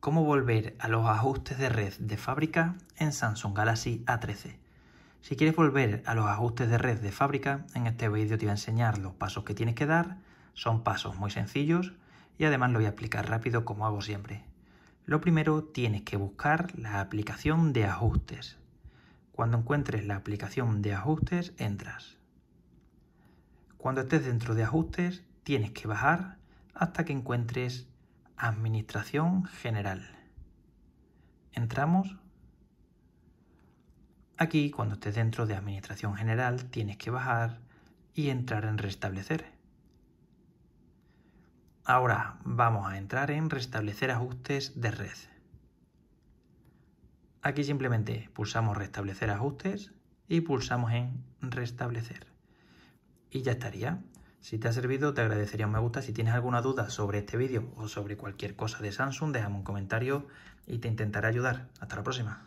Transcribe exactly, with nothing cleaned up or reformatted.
Cómo volver a los ajustes de red de fábrica en Samsung Galaxy A trece. Si quieres volver a los ajustes de red de fábrica, en este vídeo te voy a enseñar los pasos que tienes que dar. Son pasos muy sencillos y además lo voy a explicar rápido como hago siempre. Lo primero, tienes que buscar la aplicación de ajustes. Cuando encuentres la aplicación de ajustes, entras. Cuando estés dentro de ajustes, tienes que bajar hasta que encuentres Administración General. Entramos. Aquí, cuando estés dentro de Administración General, tienes que bajar y entrar en Restablecer. Ahora vamos a entrar en Restablecer ajustes de red. Aquí simplemente pulsamos Restablecer ajustes y pulsamos en Restablecer. Y ya estaría. Si te ha servido, te agradecería un me gusta. Si tienes alguna duda sobre este vídeo o sobre cualquier cosa de Samsung, déjame un comentario y te intentaré ayudar. Hasta la próxima.